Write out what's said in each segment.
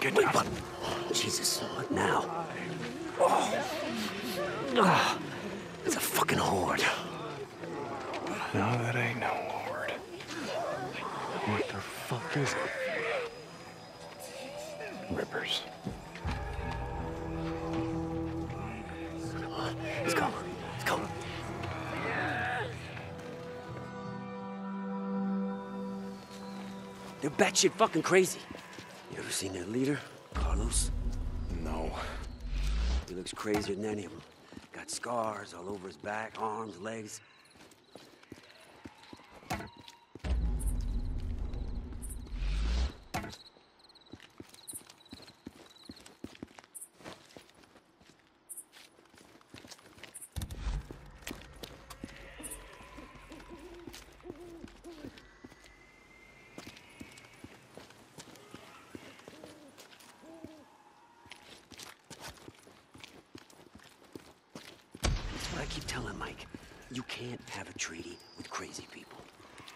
Get down. Wait, but... Jesus, what now? Oh. It's a fucking horde. No, that ain't no horde. What the fuck is it? Rippers. Come on, let's go. Let's go. They're batshit fucking crazy. You ever seen their leader, Carlos? No. He looks crazier than any of them. Got scars all over his back, arms, legs.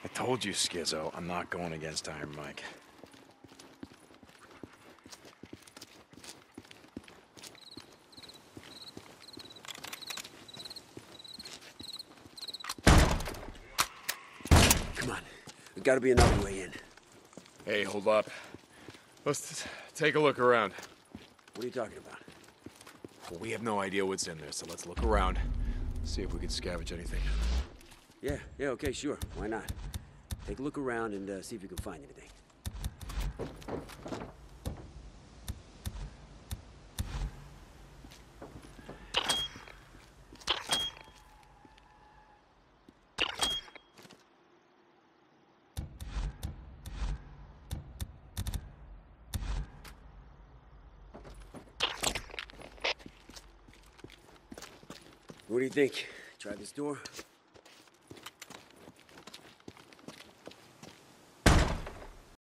I told you, Schizo, I'm not going against Iron Mike. Come on, there's gotta be another way in. Hey, hold up. Let's take a look around. What are you talking about? Well, we have no idea what's in there, so let's look around, see if we can scavenge anything. Yeah, okay, sure. Why not? Take a look around and see if you can find anything. What do you think? Try this door?